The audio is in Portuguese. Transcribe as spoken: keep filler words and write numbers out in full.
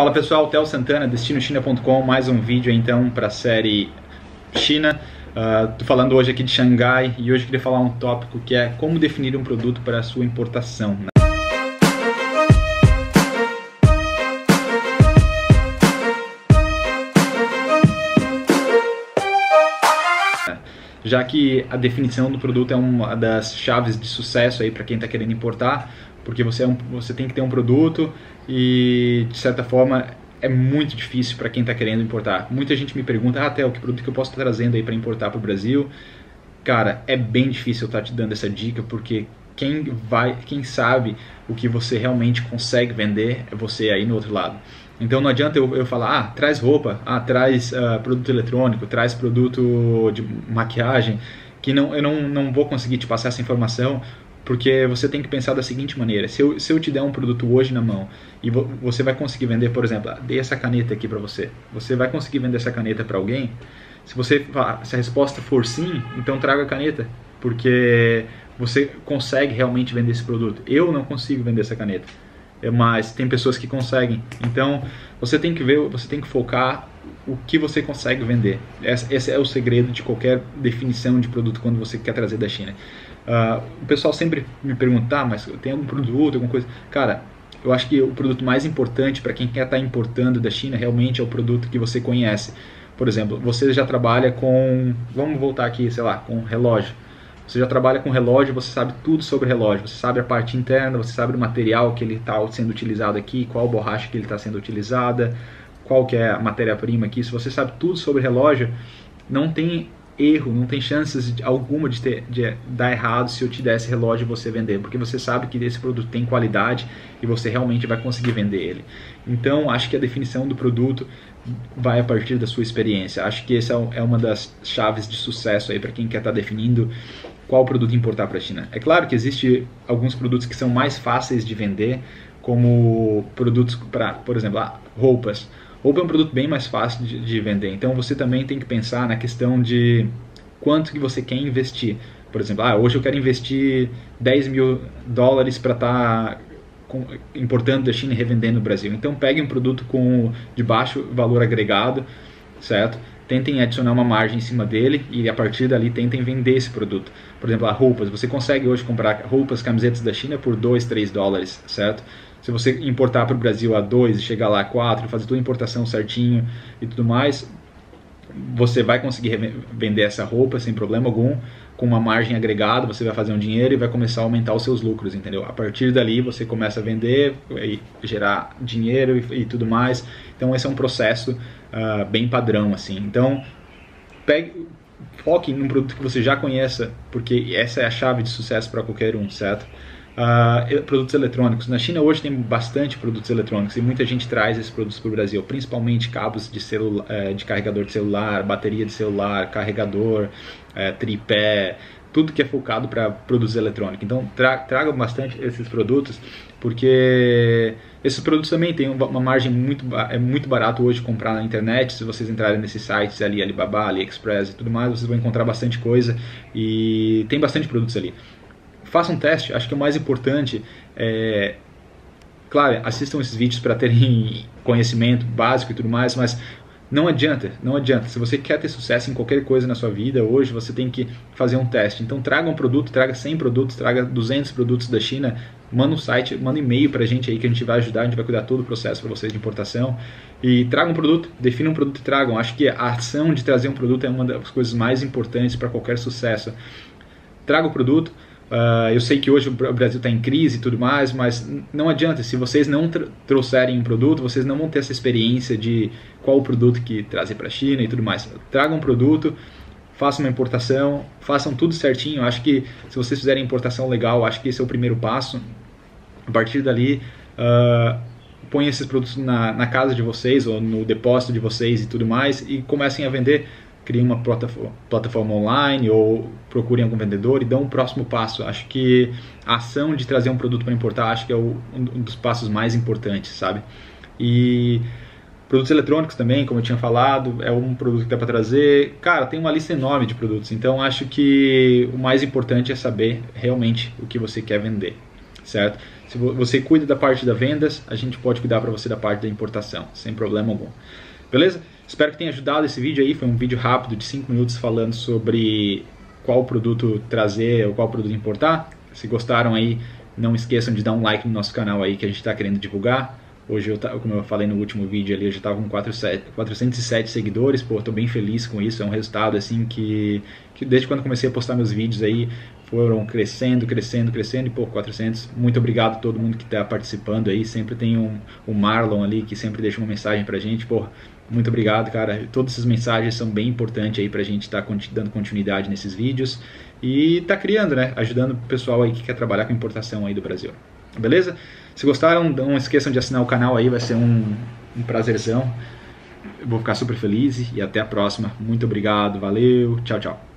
Fala pessoal, Theo Santana, Destino China ponto com, mais um vídeo então para a série China. Estou uh, falando hoje aqui de Xangai e hoje eu queria falar um tópico que é como definir um produto para a sua importação. Né? Já que a definição do produto é uma das chaves de sucesso aí para quem está querendo importar, porque você, é um, você tem que ter um produto e, de certa forma, é muito difícil para quem está querendo importar. Muita gente me pergunta, ah, Theo, que produto que eu posso estar trazendo aí para importar para o Brasil? Cara, é bem difícil eu estar te dando essa dica, porque quem, vai, quem sabe o que você realmente consegue vender é você aí no outro lado. Então não adianta eu, eu falar, ah, traz roupa, ah, traz uh, produto eletrônico, traz produto de maquiagem, que não, eu não, não vou conseguir te passar essa informação, porque você tem que pensar da seguinte maneira: se eu, se eu te der um produto hoje na mão e vo, você vai conseguir vender, por exemplo, ah, dei essa caneta aqui para você, você vai conseguir vender essa caneta para alguém? Se, você, se a resposta for sim, então traga a caneta, porque você consegue realmente vender esse produto. Eu não consigo vender essa caneta, mas tem pessoas que conseguem. Então você tem que ver, você tem que focar o que você consegue vender. Esse é o segredo de qualquer definição de produto quando você quer trazer da China. Uh, o pessoal sempre me pergunta, ah, mas tem algum produto, alguma coisa? Cara, eu acho que o produto mais importante para quem quer estar importando da China realmente é o produto que você conhece. Por exemplo, você já trabalha com, vamos voltar aqui, sei lá, com relógio. Você já trabalha com relógio, você sabe tudo sobre relógio, você sabe a parte interna, você sabe o material que ele está sendo utilizado aqui, qual borracha que ele está sendo utilizada, qual que é a matéria-prima aqui. Se você sabe tudo sobre relógio, não tem erro, não tem chances de, alguma de, ter, de dar errado se eu te der esse relógio e você vender, porque você sabe que esse produto tem qualidade e você realmente vai conseguir vender ele. Então, acho que a definição do produto vai a partir da sua experiência. Acho que essa é uma das chaves de sucesso aí para quem quer estar tá definindo qual produto importar para a China. É claro que existe alguns produtos que são mais fáceis de vender, como produtos para, por exemplo, ah, roupas. Roupa é um produto bem mais fácil de, de vender, então você também tem que pensar na questão de quanto que você quer investir. Por exemplo, ah, hoje eu quero investir dez mil dólares para estar tá importando da China e revendendo no Brasil. Então pegue um produto com, de baixo valor agregado, certo? Tentem adicionar uma margem em cima dele e a partir dali tentem vender esse produto. Por exemplo, a roupas. Você consegue hoje comprar roupas, camisetas da China por dois, três dólares, certo? Se você importar para o Brasil a dois e chegar lá a quatro, fazer toda a importação certinho e tudo mais, você vai conseguir vender essa roupa sem problema algum, com uma margem agregada, você vai fazer um dinheiro e vai começar a aumentar os seus lucros, entendeu? A partir dali você começa a vender e gerar dinheiro e, e tudo mais. Então esse é um processo uh, bem padrão, assim. Então pegue, foque num produto que você já conheça, porque essa é a chave de sucesso para qualquer um, certo? Uh, produtos eletrônicos. Na China hoje tem bastante produtos eletrônicos e muita gente traz esses produtos para o Brasil, principalmente cabos de, celula, de carregador de celular, bateria de celular, carregador, uh, tripé, tudo que é focado para produtos eletrônicos. Então tra traga bastante esses produtos, porque esses produtos também têm uma margem muito, é muito barato hoje comprar na internet. Se vocês entrarem nesses sites ali, Alibaba, AliExpress e tudo mais, vocês vão encontrar bastante coisa e tem bastante produtos ali. Faça um teste, acho que o mais importante é, claro, assistam esses vídeos para terem conhecimento básico e tudo mais, mas não adianta, não adianta. Se você quer ter sucesso em qualquer coisa na sua vida, hoje você tem que fazer um teste. Então traga um produto, traga cem produtos, traga duzentos produtos da China, manda um site, manda um e-mail para a gente aí que a gente vai ajudar, a gente vai cuidar todo o processo para vocês de importação. E traga um produto, defina um produto e tragam. Acho que a ação de trazer um produto é uma das coisas mais importantes para qualquer sucesso. Traga o produto. Uh, eu sei que hoje o Brasil está em crise e tudo mais, mas não adianta, se vocês não trouxerem um produto, vocês não vão ter essa experiência de qual o produto que trazer para a China e tudo mais. Tragam um produto, façam uma importação, façam tudo certinho. Acho que se vocês fizerem importação legal, acho que esse é o primeiro passo. A partir dali, uh, põem esses produtos na, na casa de vocês ou no depósito de vocês e tudo mais e comecem a vender. Criem uma plataforma online ou procurem algum vendedor e dão um próximo passo. Acho que a ação de trazer um produto para importar acho que é o, um dos passos mais importantes, sabe? E produtos eletrônicos também, como eu tinha falado, é um produto que dá para trazer. Cara, tem uma lista enorme de produtos, então acho que o mais importante é saber realmente o que você quer vender. certo? Se você cuida da parte da vendas, a gente pode cuidar para você da parte da importação, sem problema algum. Beleza? Espero que tenha ajudado esse vídeo aí, foi um vídeo rápido de cinco minutos falando sobre qual produto trazer ou qual produto importar. Se gostaram aí, não esqueçam de dar um like no nosso canal aí que a gente está querendo divulgar. Hoje, eu, como eu falei no último vídeo ali, eu já estava com quatrocentos e sete seguidores, pô, estou bem feliz com isso, é um resultado assim que, que desde quando comecei a postar meus vídeos aí, foram crescendo, crescendo, crescendo e pô, quatrocentos, muito obrigado a todo mundo que está participando aí, sempre tem um, um Marlon ali que sempre deixa uma mensagem pra gente, pô, muito obrigado, cara, todas essas mensagens são bem importantes aí pra gente estar tá dando continuidade nesses vídeos e tá criando, né, ajudando o pessoal aí que quer trabalhar com importação aí do Brasil, beleza? Se gostaram, não esqueçam de assinar o canal aí, vai ser um, um prazerzão. Eu vou ficar super feliz e até a próxima. Muito obrigado, valeu, tchau, tchau.